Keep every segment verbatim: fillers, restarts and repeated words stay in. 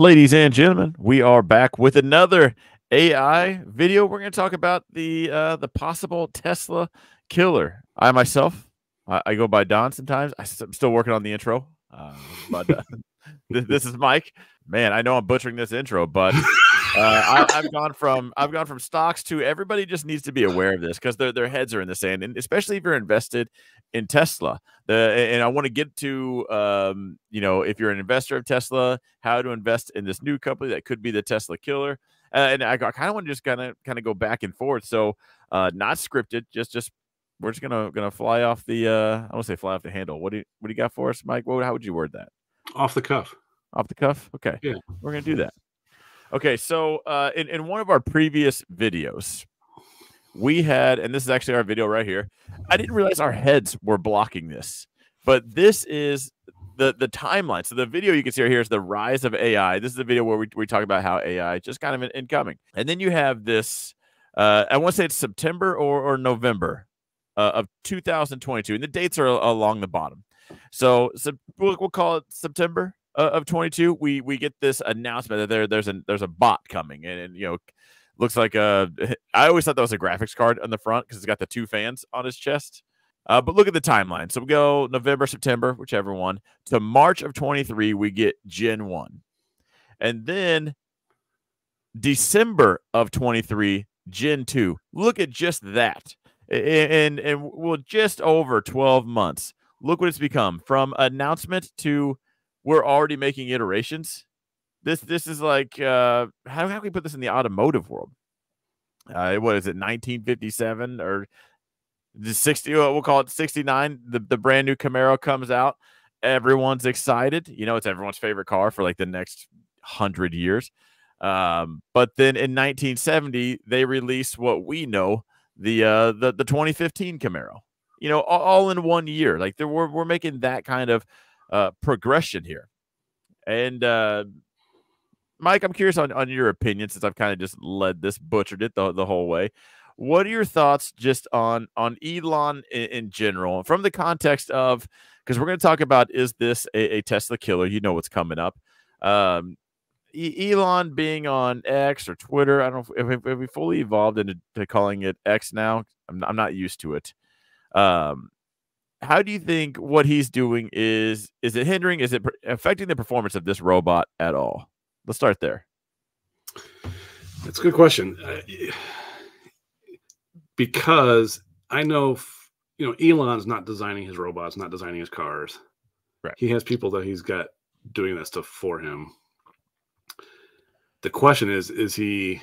Ladies and gentlemen, we are back with another A I video. We're going to talk about the uh, the possible Tesla killer. I myself, I, I go by Don sometimes. I, I'm still working on the intro, uh, but uh, th this is Mike. Man, I know I'm butchering this intro, but uh, I, I've gone from I've gone from stocks to everybody just needs to be aware of this because their their heads are in the sand, and especially if you're invested in Tesla. The and I want to get to um, you know, if you're an investor of Tesla, how to invest in this new company that could be the Tesla killer. Uh, and I, I kind of want to just kind of kind of go back and forth. So uh, not scripted, just just we're just gonna gonna fly off the uh, I want to say fly off the handle. What do you what do you got for us, Mike? What how would you word that? Off the cuff. Off the cuff? Okay. Yeah. We're going to do that. Okay. So uh, in, in one of our previous videos, we had, and this is actually our video right here. I didn't realize our heads were blocking this, but this is the, the timeline. So the video you can see right here is the rise of A I. This is the video where we, we talk about how A I just kind of incoming. And then you have this, uh, I want to say it's September or, or November uh, of two thousand twenty-two. And the dates are along the bottom. So, so we'll, we'll call it September. Uh, of twenty-two, we we get this announcement that there there's a there's a bot coming, and, and you know, looks like a. I always thought that was a graphics card on the front because it's got the two fans on his chest. Uh, but look at the timeline. So we go November, September, whichever one, to March of twenty-three. We get Gen One, and then December of twenty-three, Gen Two. Look at just that, and and, and we'll just over twelve months. Look what it's become from announcement to. We're already making iterations. This this is like, uh, how, how can we put this in the automotive world? Uh, what is it, nineteen fifty-seven or the sixty? We'll call it sixty-nine. The, the brand new Camaro comes out. Everyone's excited. You know, it's everyone's favorite car for like the next hundred years. Um, but then in nineteen seventy, they release what we know, the uh, the, the twenty fifteen Camaro. You know, all, all in one year. Like, there, we're, we're making that kind of Uh, progression here. And uh, Mike, I'm curious on, on your opinion, since I've kind of just led this, butchered it the, the whole way. What are your thoughts just on, on Elon in, in general, from the context of, because we're going to talk about, is this a, a Tesla killer? You know what's coming up. Um, e Elon being on X or Twitter, I don't know if, if we fully evolved into to calling it X now. I'm, I'm not used to it. Um, How do you think what he's doing is, is it hindering, is it affecting the performance of this robot at all? Let's start there. That's a good question. Uh, because I know, you know, Elon's not designing his robots, not designing his cars. Right. He has people that he's got doing that stuff for him. The question is, is he,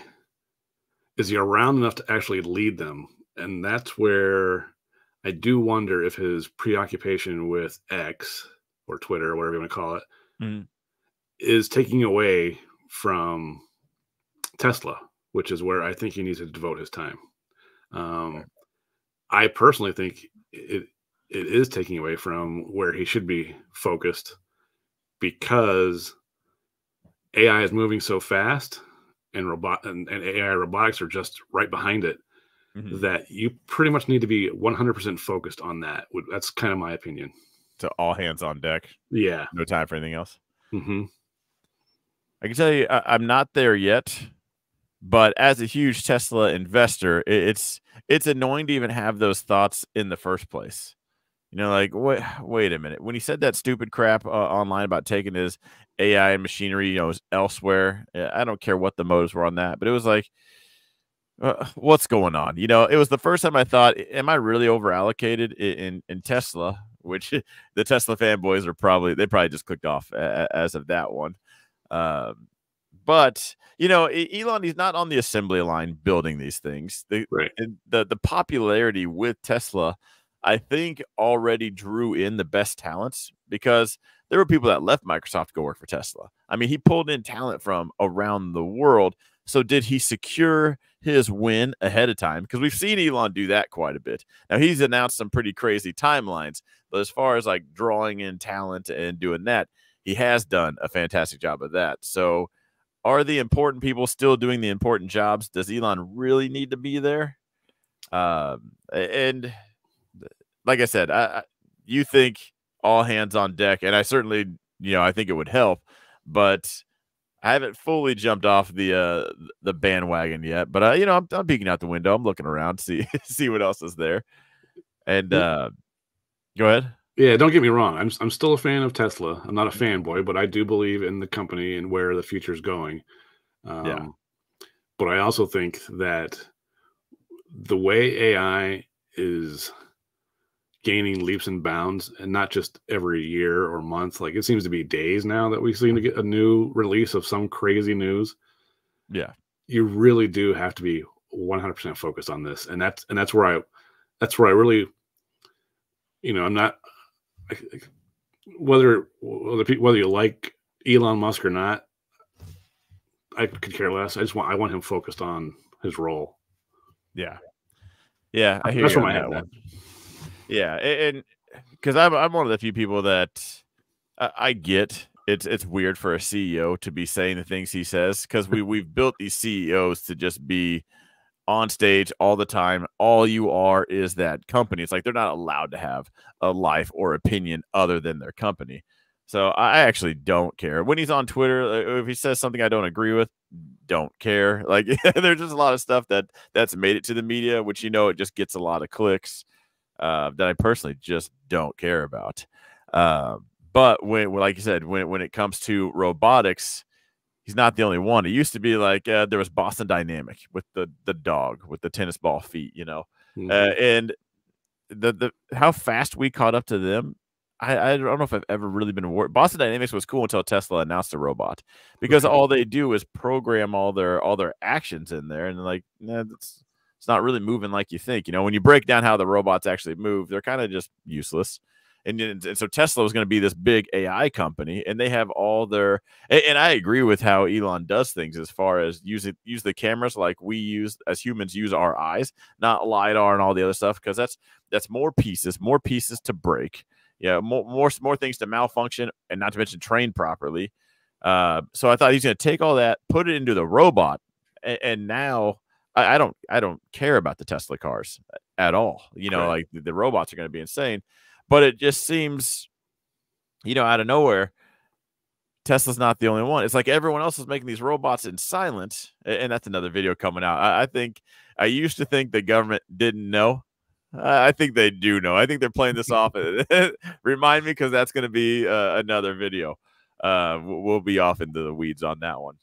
is he around enough to actually lead them? And that's where I do wonder if his preoccupation with X or Twitter or whatever you want to call it mm. is taking away from Tesla, which is where I think he needs to devote his time. Um, okay. I personally think it it is taking away from where he should be focused because A I is moving so fast and robot and, and A I robotics are just right behind it. Mm-hmm. That you pretty much need to be one hundred percent focused on that. That's kind of my opinion. So all hands on deck. Yeah. No time for anything else. Mm-hmm. I can tell you, I, I'm not there yet, but as a huge Tesla investor, it, it's, it's annoying to even have those thoughts in the first place. You know, like, wait, wait a minute. When he said that stupid crap uh, online about taking his A I and machinery, you know, elsewhere, I don't care what the motives were on that, but it was like, Uh, what's going on? You know, it was the first time I thought, am I really over allocated in, in, in Tesla? Which the Tesla fanboys are probably, they probably just clicked off a, as of that one. Um, but, you know, Elon, he's not on the assembly line building these things. The, right. the, the popularity with Tesla, I think, already drew in the best talents because there were people that left Microsoft to go work for Tesla. I mean, he pulled in talent from around the world. So did he secure his win ahead of time? Because we've seen Elon do that quite a bit. Now, he's announced some pretty crazy timelines, but as far as like drawing in talent and doing that, he has done a fantastic job of that. So are the important people still doing the important jobs? Does Elon really need to be there? Um, and like I said, I, I, you think all hands on deck, and I certainly, you know, I think it would help, but I haven't fully jumped off the uh, the bandwagon yet, but uh, you know, I'm, I'm peeking out the window. I'm looking around to see see what else is there. And uh, go ahead. Yeah, don't get me wrong. I'm I'm still a fan of Tesla. I'm not a fanboy, but I do believe in the company and where the future is going. Um, yeah. But I also think that the way A I is gaining leaps and bounds, and not just every year or month, like it seems to be days now that we seem to get a new release of some crazy news. Yeah, you really do have to be one hundred percent focused on this, and that's and that's where I, that's where I really, you know, I'm not I, whether whether whether you like Elon Musk or not, I could care less. I just want I want him focused on his role. Yeah, yeah, I hear that's you where my head went. Yeah, and because I'm I'm one of the few people that I, I get it's it's weird for a C E O to be saying the things he says, because we we've built these C E Os to just be on stage all the time. All you are is that company. It's like they're not allowed to have a life or opinion other than their company. So I actually don't care when he's on Twitter. If he says something I don't agree with, don't care. Like there's just a lot of stuff that that's made it to the media, which you know it just gets a lot of clicks. Uh, that I personally just don't care about. Uh, but when, like you said, when when it comes to robotics, he's not the only one. It used to be like uh, there was Boston Dynamics with the the dog with the tennis ball feet, you know, mm-hmm. uh, and the the how fast we caught up to them. I, I don't know if I've ever really been aware. Boston Dynamics was cool until Tesla announced a robot, because all they do is program all their all their actions in there, and like nah, that's. It's not really moving like you think. You know, when you break down how the robots actually move, they're kind of just useless. And, and so Tesla was going to be this big A I company, and they have all their and, and I agree with how Elon does things as far as use it, use the cameras like we use as humans use our eyes, not LiDAR and all the other stuff, because that's that's more pieces, more pieces to break. Yeah, more more more things to malfunction, and not to mention train properly. Uh, so I thought he's going to take all that, put it into the robot, and, and now. I don't, I don't care about the Tesla cars at all. You know, right. Like the, the robots are going to be insane, but it just seems, you know, out of nowhere, Tesla's not the only one. It's like everyone else is making these robots in silence. And that's another video coming out. I, I think I used to think the government didn't know. I think they do know. I think they're playing this off. Remind me, because that's going to be uh, another video. Uh, we'll be off into the weeds on that one.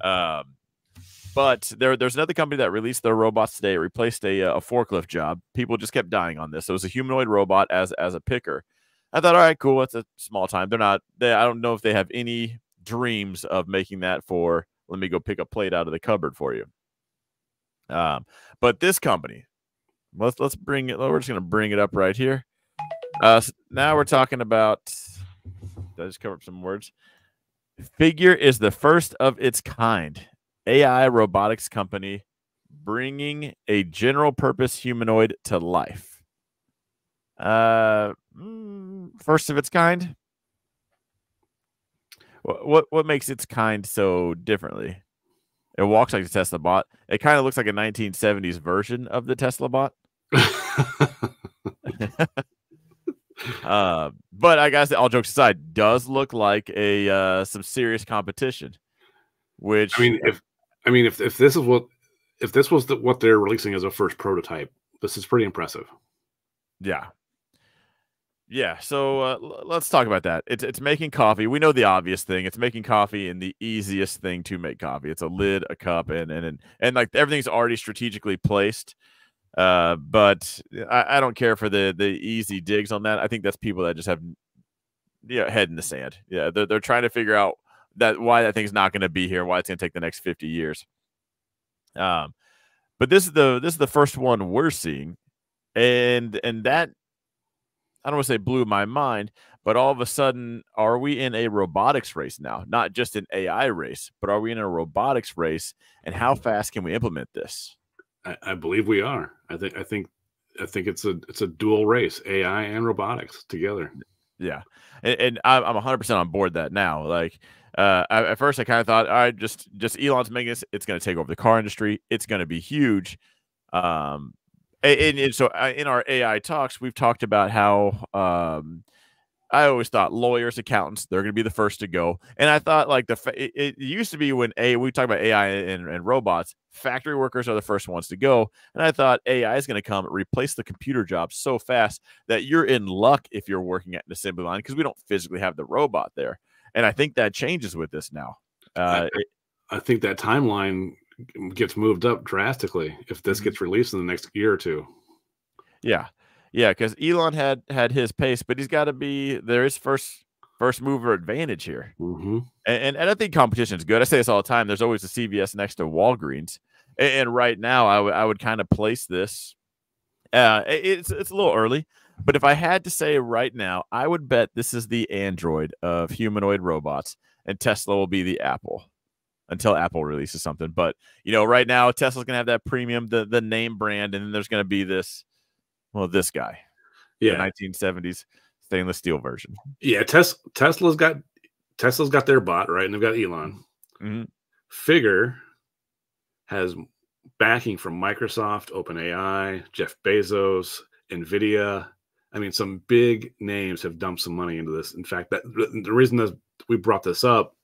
Um, But there, there's another company that released their robots today. It replaced a, a forklift job. People just kept dying on this. So it was a humanoid robot as as a picker. I thought, all right, cool. That's a small time. They're not. They, I don't know if they have any dreams of making that for. Let me go pick a plate out of the cupboard for you. Um, but this company, let's let's bring it. We're just gonna bring it up right here. Uh, so now we're talking about. Did I just cover up some words? Figure is the first of its kind. A I robotics company bringing a general purpose humanoid to life. Uh, first of its kind. What, what what makes its kind so differently? It walks like the Tesla bot. It kind of looks like a nineteen seventies version of the Tesla bot. uh, but I guess all jokes aside, does look like a uh, some serious competition. Which I mean, if I mean, if, if this is what, if this was the, what they're releasing as a first prototype, this is pretty impressive. Yeah. Yeah. So uh, let's talk about that. It's, it's making coffee. We know the obvious thing. It's making coffee, and the easiest thing to make coffee. It's a lid, a cup, and, and, and, and like everything's already strategically placed. Uh, but I, I don't care for the, the easy digs on that. I think that's people that just have, you know, head in the sand. Yeah. They're, they're trying to figure out that why that thing's not going to be here, why it's going to take the next fifty years. Um, but this is the this is the first one we're seeing, and and that I don't want to say blew my mind, but all of a sudden, are we in a robotics race now? Not just an A I race, but are we in a robotics race? And how fast can we implement this? I, I believe we are. I think I think I think it's a it's a dual race, A I and robotics together. Yeah, and, and I'm one hundred percent on board that now. Like uh, I, at first, I kind of thought, all right, just just Elon's making this. It's going to take over the car industry. It's going to be huge. Um, and, and so in our A I talks, we've talked about how um, I always thought lawyers, accountants, they're going to be the first to go. And I thought like the fa it, it used to be when a we talk about A I and, and robots, factory workers are the first ones to go. And I thought A I is going to come replace the computer jobs so fast that you're in luck if you're working at an assembly line because we don't physically have the robot there. And I think that changes with this now. Uh, I, it, I think that timeline gets moved up drastically if this gets released in the next year or two. Yeah. Yeah, because Elon had had his pace, but he's got to be there is first first mover advantage here, mm-hmm. and, and and I think competition is good. I say this all the time. There's always a C V S next to Walgreens, and, and right now I would I would kind of place this. Uh, it's it's a little early, but if I had to say right now, I would bet this is the Android of humanoid robots, and Tesla will be the Apple until Apple releases something. But you know, right now Tesla's gonna have that premium, the the name brand, and then there's gonna be this. Well, this guy, yeah, the nineteen seventies stainless steel version. Yeah, Tes Tesla's got Tesla's got their bot, right, and they've got Elon. Mm-hmm. Figure has backing from Microsoft, OpenAI, Jeff Bezos, Nvidia. I mean, some big names have dumped some money into this. In fact, that the reason that we brought this up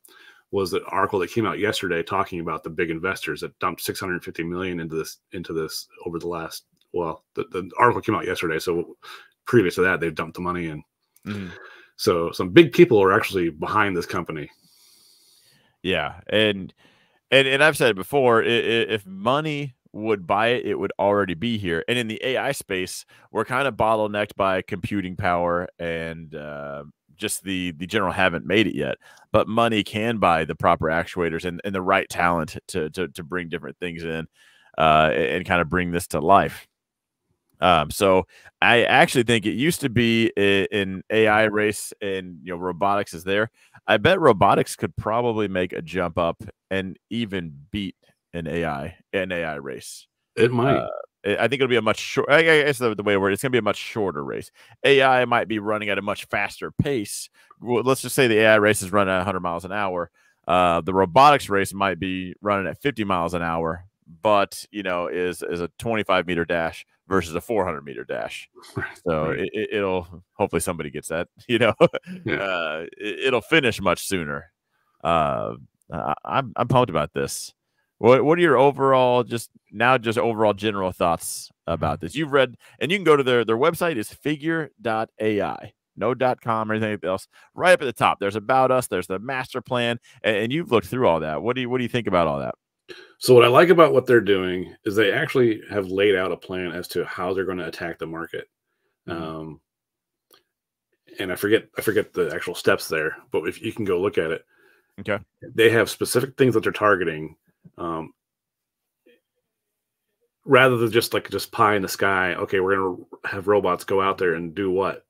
was that article that came out yesterday talking about the big investors that dumped six hundred fifty million dollars into this into this over the last. Well, the, the article came out yesterday, so previous to that, they've dumped the money in. Mm-hmm. So some big people are actually behind this company. Yeah, and and and I've said it before: if money would buy it, it would already be here. And in the A I space, we're kind of bottlenecked by computing power and uh, just the the general haven't made it yet. But money can buy the proper actuators and and the right talent to to to bring different things in uh, and kind of bring this to life. Um, so I actually think it used to be an A I race and, you know, robotics is there. I bet robotics could probably make a jump up and even beat an A I, an A I race. It might. Uh, I think it'll be a much short, I guess the, the way where it's going to be a much shorter race. A I might be running at a much faster pace. Well, let's just say the A I race is running at a hundred miles an hour. Uh, the robotics race might be running at fifty miles an hour, but, you know, is, is a twenty-five meter dash versus a four hundred meter dash. So right. it, it'll hopefully somebody gets that, you know, yeah. uh, it, it'll finish much sooner. Uh, I, I'm, I'm pumped about this. What, what are your overall, just now, just overall general thoughts about this? You've read, and you can go to their, their website is figure dot A I, no .com or anything else. Right up at the top, there's about us, there's the master plan. And, and you've looked through all that. What do you, what do you think about all that? So what I like about what they're doing is they actually have laid out a plan as to how they're going to attack the market. Mm-hmm. Um, and I forget, I forget the actual steps there, but if you can go look at it, okay. They have specific things that they're targeting. Um, rather than just like just pie in the sky. Okay. We're going to have robots go out there and do what?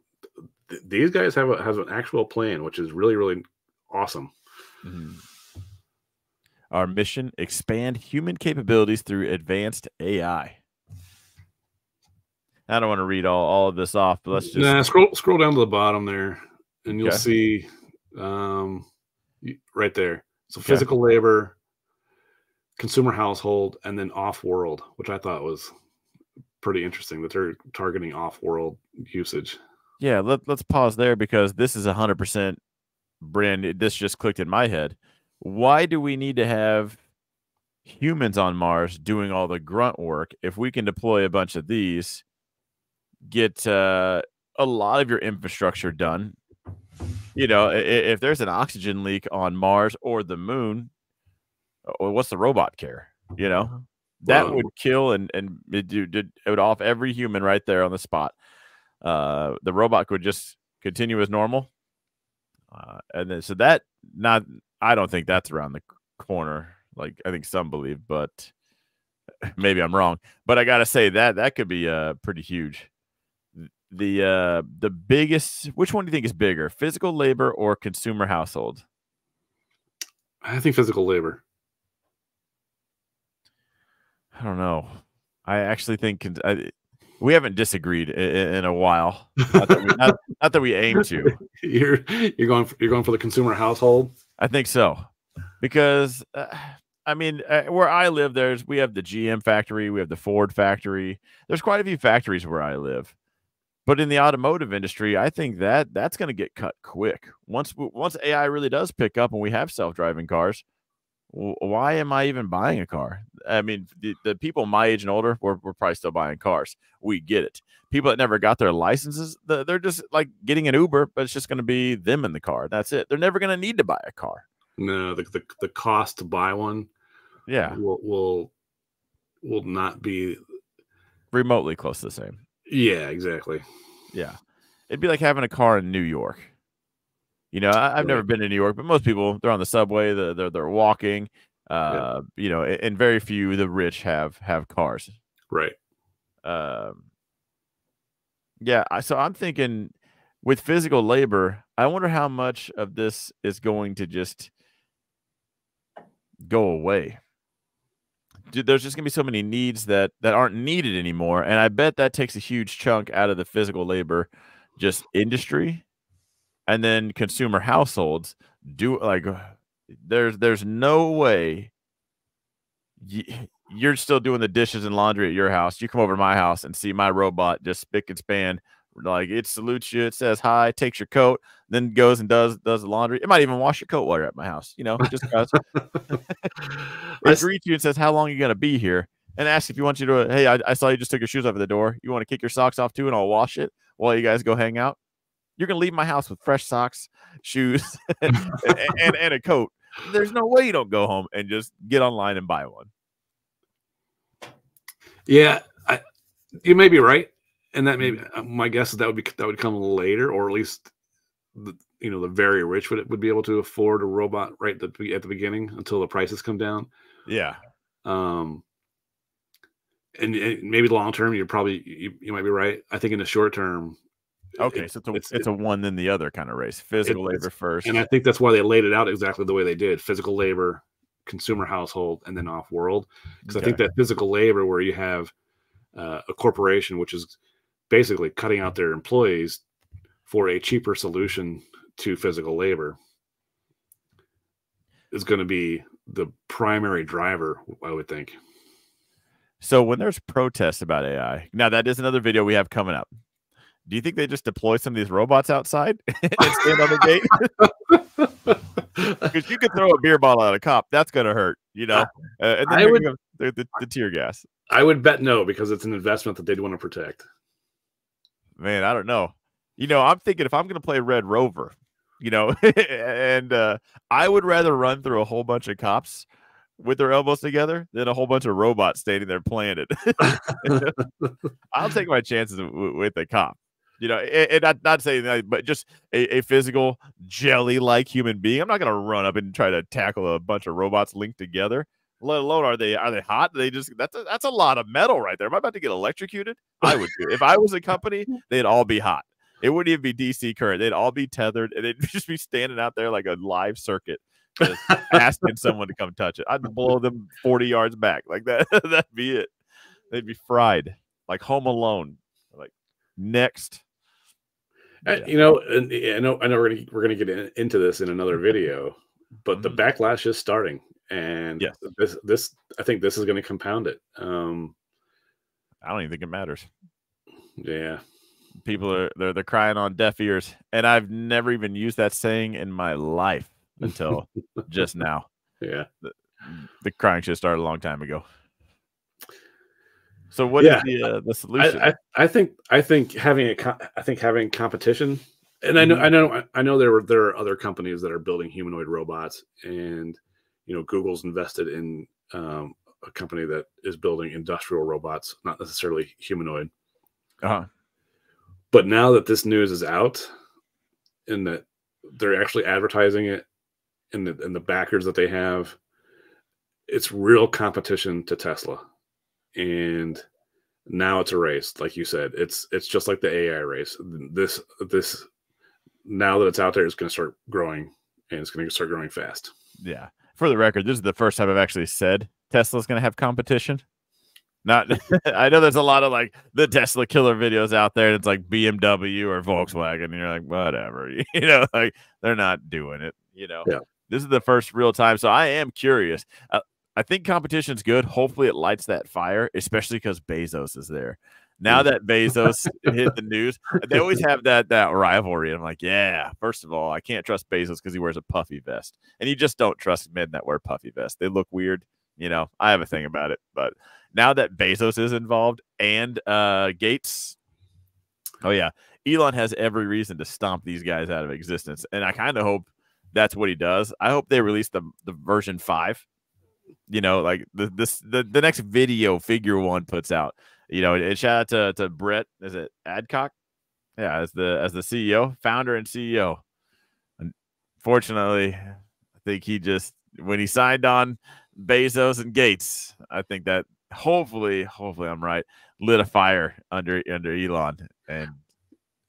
Th these guys have a, have an actual plan, which is really, really awesome. Mm-hmm. Our mission, expand human capabilities through advanced A I. I don't want to read all, all of this off, but let's just nah, scroll, scroll down to the bottom there and you'll okay. see um, right there. So physical okay. labor, consumer household, and then off-world, which I thought was pretty interesting that they're targeting off-world usage. Yeah, let, let's pause there because this is one hundred percent brand. This just clicked in my head. Why do we need to have humans on Mars doing all the grunt work if we can deploy a bunch of these, get uh, a lot of your infrastructure done? You know, if, if there's an oxygen leak on Mars or the moon, what's the robot care? You know, that would kill and, and it, it would off every human right there on the spot. Uh, the robot could just continue as normal. Uh, and then so that not... I don't think that's around the corner. Like I think some believe, but maybe I'm wrong, but I got to say that that could be uh pretty huge. The, uh, the biggest, which one do you think is bigger, physical labor or consumer household? I think physical labor. I don't know. I actually think I, we haven't disagreed in, in a while. Not that we, not, not that we aim to. You're, you're going, for, you're going for the consumer household. I think so, because uh, I mean, uh, where I live, there's we have the G M factory, we have the Ford factory. There's quite a few factories where I live. But in the automotive industry, I think that that's going to get cut quick. Once once A I really does pick up and we have self-driving cars, why am I even buying a car? I mean, the, the people my age and older, we're, we're probably still buying cars. We get it. People that never got their licenses, they're just like getting an Uber, but it's just going to be them in the car. That's it. They're never going to need to buy a car. No, the, the, the cost to buy one yeah, will, will, will not be remotely close to the same. Yeah, exactly. Yeah. It'd be like having a car in New York. You know, I, I've right. never been to New York, but most people, they're on the subway, they're, they're, they're walking, uh, yeah. you know, and very few, the rich have, have cars. Right. Um, yeah. I, so I'm thinking with physical labor, I wonder how much of this is going to just go away. Dude, there's just gonna be so many needs that that aren't needed anymore, and I bet that takes a huge chunk out of the physical labor, just industry, and then consumer households do like there's there's no way you, you're still doing the dishes and laundry at your house. You come over to my house and see my robot just spick and span, like it salutes you, it says hi, takes your coat, then goes and does does the laundry. It might even wash your coat while you're at my house, you know, just because it greets you and says, how long are you going to be here? And asks if you want you to, hey, I, I saw you just took your shoes off at the door. You want to kick your socks off too, and I'll wash it while you guys go hang out. You're going to leave my house with fresh socks, shoes, and, and, and a coat. There's no way you don't go home and just get online and buy one. Yeah, I, you may be right. And that maybe my guess is that would be that would come later, or at least the, you know, the very rich would would be able to afford a robot right at the, at the beginning until the prices come down. Yeah, um, and, and maybe long term, you're probably you, you might be right. I think in the short term, okay, it, so it's a, it's, it's a one then the other kind of race. Physical it, labor first, and I think that's why they laid it out exactly the way they did: physical labor, consumer household, and then off world. Because okay. I think that physical labor, where you have uh, a corporation which is basically cutting out their employees for a cheaper solution to physical labor, is going to be the primary driver, I would think. So when there's protests about A I, now that is another video we have coming up. Do you think they just deploy some of these robots outside and stand on the gate? Because you could throw a beer bottle at a cop. That's going to hurt, you know? Uh, and then I would, the, the, the tear gas. I would bet no, because it's an investment that they'd want to protect. Man, I don't know. You know, I'm thinking if I'm going to play Red Rover, you know, and uh, I would rather run through a whole bunch of cops with their elbows together than a whole bunch of robots standing there playing it. I'll take my chances with a cop, you know, and, and not, not saying that, but just a, a physical jelly-like human being. I'm not going to run up and try to tackle a bunch of robots linked together. Let alone are they are they hot? They just that's a, that's a lot of metal right there. Am I about to get electrocuted? I would do. If I was a company, they'd all be hot. It wouldn't even be D C current. They'd all be tethered, and they'd just be standing out there like a live circuit, just asking someone to come touch it. I'd blow them forty yards back like that. That'd be it. They'd be fried like Home Alone. Like next, I, yeah. you know, and I know I know we're gonna we're gonna get in, into this in another video, but the backlash is starting. And yes. this, this, I think this is going to compound it. Um, I don't even think it matters. Yeah. People are, they're, they're crying on deaf ears. And I've never even used that saying in my life until just now. Yeah. The, the crying should have started a long time ago. So what yeah. is the, uh, the solution? I, I, I think, I think having a, I think having competition, and I know, mm-hmm. I know, I know there were, there are other companies that are building humanoid robots, and, you know, Google's invested in um, a company that is building industrial robots, not necessarily humanoid. Uh-huh. But now that this news is out, and that they're actually advertising it, and the, and the backers that they have, it's real competition to Tesla. And now it's a race, like you said. It's it's just like the A I race. This this now that it's out there, it's going to start growing, and it's going to start growing fast. Yeah. For the record, this is the first time I've actually said Tesla's going to have competition. Not, I know there's a lot of like the Tesla killer videos out there. It's like B M W or Volkswagen, and you're like, whatever, you know, like they're not doing it. You know, yeah. This is the first real time, so I am curious. Uh, I think competition's good. Hopefully, it lights that fire, especially because Bezos is there. Now that Bezos hit the news, they always have that that rivalry. I'm like, yeah, first of all, I can't trust Bezos because he wears a puffy vest. And you just don't trust men that wear puffy vests. They look weird. You know, I have a thing about it. But now that Bezos is involved and uh, Gates, oh, yeah, Elon has every reason to stomp these guys out of existence. And I kind of hope that's what he does. I hope they release the, the version five, you know, like the, this, the, the next video figure one puts out. You know, and shout out to, to Brett, is it Adcock? Yeah, as the as the C E O, founder and C E O. Unfortunately, I think he just, when he signed on Bezos and Gates, I think that hopefully, hopefully I'm right, lit a fire under under Elon, and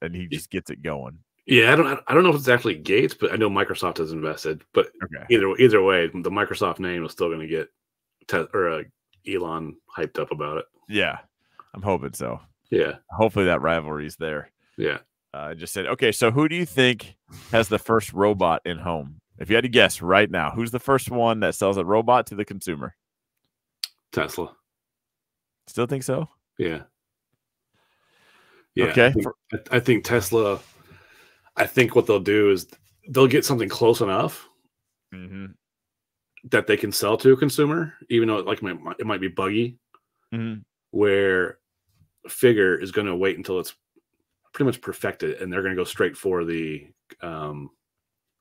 and he just gets it going. Yeah, I don't I don't know if it's actually Gates, but I know Microsoft has invested. But okay. either either way, the Microsoft name is still going to get te or uh, Elon hyped up about it. Yeah. I'm hoping so. Yeah. Hopefully that rivalry's there. Yeah. I uh, just said, okay, so who do you think has the first robot in home? If you had to guess right now, who's the first one that sells a robot to the consumer? Tesla. Still think so? Yeah. Yeah. Okay. I think, I think Tesla, I think what they'll do is they'll get something close enough mm-hmm. that they can sell to a consumer, even though it, like, it might be buggy. Mm-hmm. Where figure is going to wait until it's pretty much perfected, and they're going to go straight for the um,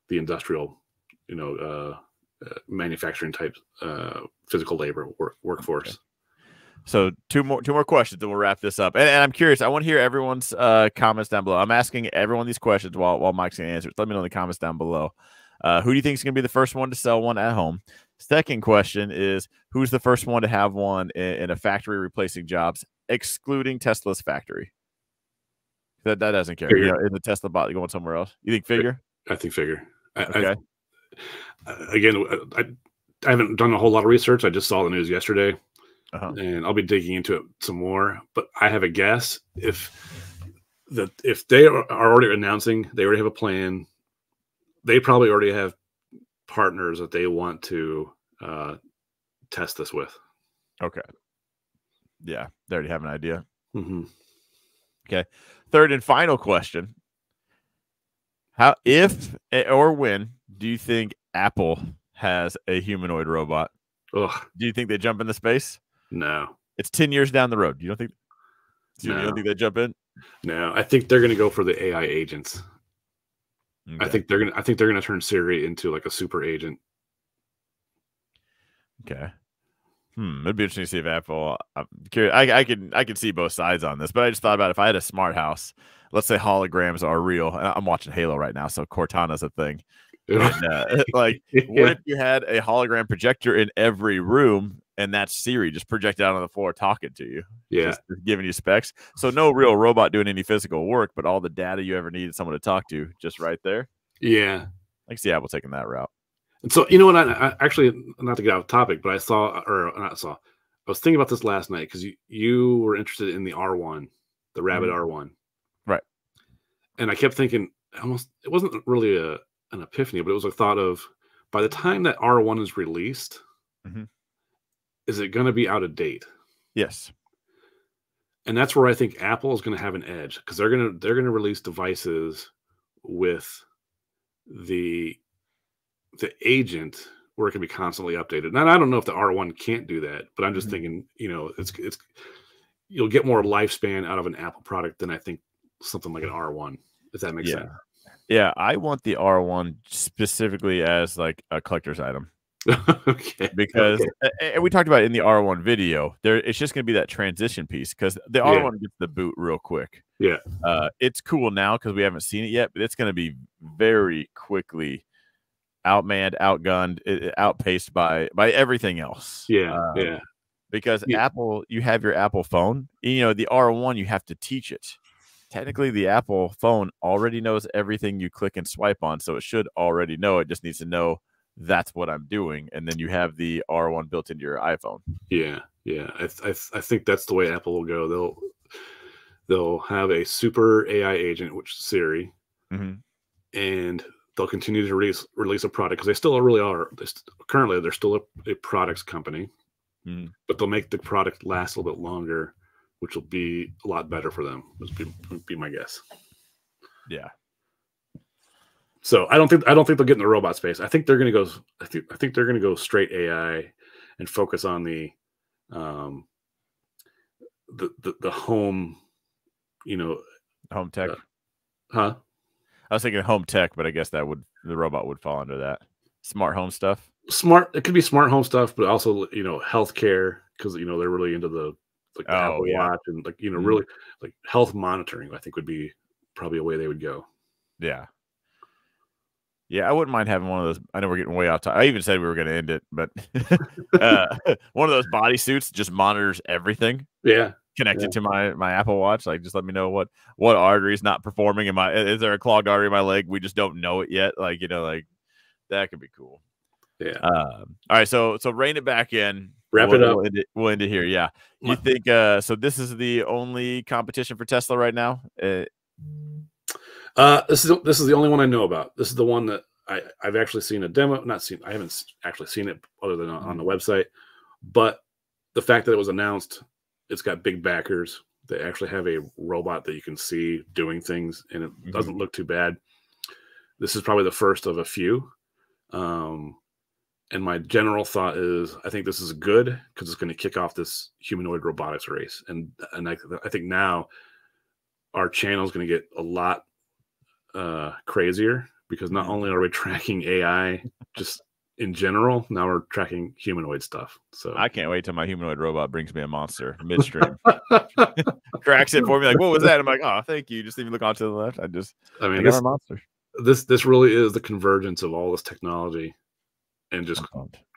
the industrial, you know, uh, uh, manufacturing type uh, physical labor work, workforce. Okay. So two more two more questions, and we'll wrap this up. And, and I'm curious, I want to hear everyone's uh, comments down below. I'm asking everyone these questions while while Mike's going to answer. Let me know in the comments down below. Uh, who do you think is going to be the first one to sell one at home? Second question is, who's the first one to have one in, in a factory replacing jobs, excluding Tesla's factory? That that doesn't care. You know, in the Tesla bot going somewhere else. You think figure? I think figure. I, okay. I, again, I, I haven't done a whole lot of research. I just saw the news yesterday, uh-huh. and I'll be digging into it some more. But I have a guess. If the if they are already announcing, they already have a plan. They probably already have partners that they want to uh, test this with. Okay. Yeah, they already have an idea. Mm-hmm. Okay. Third and final question. How, if or when do you think Apple has a humanoid robot? Ugh. Do you think they jump into space? No. It's ten years down the road. You don't think, you no. don't think they jump in? No, I think they're going to go for the A I agents. Okay. I think they're gonna. I think they're gonna turn Siri into like a super agent. Okay. Hmm. It'd be interesting to see if Apple. I'm curious. I I can I can see both sides on this, but I just thought about if I had a smart house. Let's say holograms are real. And I'm watching Halo right now, so Cortana's a thing. And, uh, like, yeah. What if you had a hologram projector in every room, and that's Siri just projected out on the floor talking to you? Yeah, just giving you specs. So no real robot doing any physical work, but all the data you ever needed someone to talk to just right there. Yeah, I can see Apple taking that route. And so, you know what? I, I actually, not to get off topic, but I saw, or not saw, I was thinking about this last night because you you were interested in the R one, the Rabbit mm-hmm. R one, right? And I kept thinking, almost it wasn't really a an epiphany, but it was a thought of by the time that R one is released, mm-hmm. is it going to be out of date? Yes. And that's where I think Apple is going to have an edge, because they're going to they're going to release devices with the the agent where it can be constantly updated. Now, I don't know if the R one can't do that, but I'm just mm-hmm. thinking, you know, it's it's you'll get more lifespan out of an Apple product than I think something like an R one, if that makes yeah. sense. Yeah, I want the R one specifically as like a collector's item. okay. Because okay. and we talked about it in the R one video, there it's just going to be that transition piece because the R one yeah. gets the boot real quick. Yeah, uh, it's cool now because we haven't seen it yet, but it's going to be very quickly outmanned, outgunned, it, outpaced by by everything else. Yeah, um, yeah. Because yeah. Apple, you have your Apple phone. You know the R one, you have to teach it. Technically, the Apple phone already knows everything you click and swipe on, so it should already know. It just needs to know. That's what I'm doing, and then you have the R one built into your iPhone. Yeah, yeah, I th I, th I think that's the way Apple will go. They'll they'll have a super A I agent, which is Siri, mm-hmm. and they'll continue to release release a product because they still really are. They st currently, they're still a, a products company, mm-hmm. but they'll make the product last a little bit longer which will be a lot better for them, would be, would be my guess. Yeah. So I don't think I don't think they'll get in the robot space. I think they're going to go. I think I think they're going to go straight A I and focus on the, um, the the, the home, you know, home tech. Uh, huh. I was thinking home tech, but I guess that would the robot would fall under that smart home stuff. Smart. It could be smart home stuff, but also, you know, healthcare, because, you know, they're really into the like the oh, Apple yeah. Watch and like, you know, mm-hmm. really like health monitoring. I think would be probably a way they would go. Yeah. Yeah, I wouldn't mind having one of those. I know we're getting way off time. I even said we were going to end it, but uh, one of those bodysuits just monitors everything. Yeah, connected yeah. to my my Apple Watch. Like, just let me know what what artery is not performing. Am I is there a clogged artery in my leg? We just don't know it yet. Like, you know, like that could be cool. Yeah. Um, all right. So so rein it back in. Wrap we'll, it up. We'll end it, we'll end it here. Yeah. You think uh, so? This is the only competition for Tesla right now. Uh, Uh, this is this is the only one I know about. This is the one that I, I've actually seen a demo. Not seen. I haven't actually seen it other than on, on the website. But the fact that it was announced, it's got big backers. They actually have a robot that you can see doing things, and it mm-hmm. doesn't look too bad. This is probably the first of a few. Um, and my general thought is, I think this is good because it's going to kick off this humanoid robotics race. And and I, I think now our channel is going to get a lot uh crazier, because not only are we tracking A I just in general, now we're tracking humanoid stuff. So I can't wait till my humanoid robot brings me a monster midstream. Tracks it for me like, what was that? I'm like, oh, thank you. Just even look off to the left. I just I mean I this, monster. this this really is the convergence of all this technology and just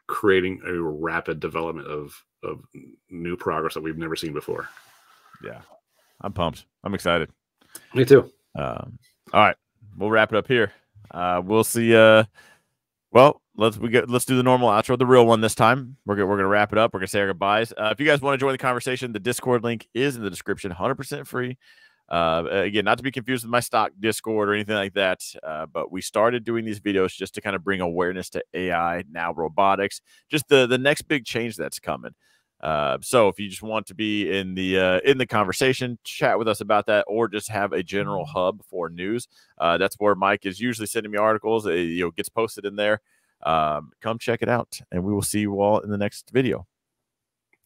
creating a rapid development of of new progress that we've never seen before. Yeah. I'm pumped. I'm excited. Me too. Um all right, we'll wrap it up here. Uh, we'll see. Uh, well, let's we get let's do the normal outro, the real one this time. We're gonna we're gonna wrap it up. We're gonna say our goodbyes. Uh, if you guys want to join the conversation, the Discord link is in the description, one hundred percent free. Uh, again, not to be confused with my stock Discord or anything like that. Uh, but we started doing these videos just to kind of bring awareness to A I, now robotics, just the the next big change that's coming. Uh, so if you just want to be in the uh, in the conversation, chat with us about that, or just have a general hub for news, uh, that's where Mike is usually sending me articles. It, you know, gets posted in there. Um, come check it out, and we will see you all in the next video.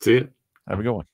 See you. Have a good one.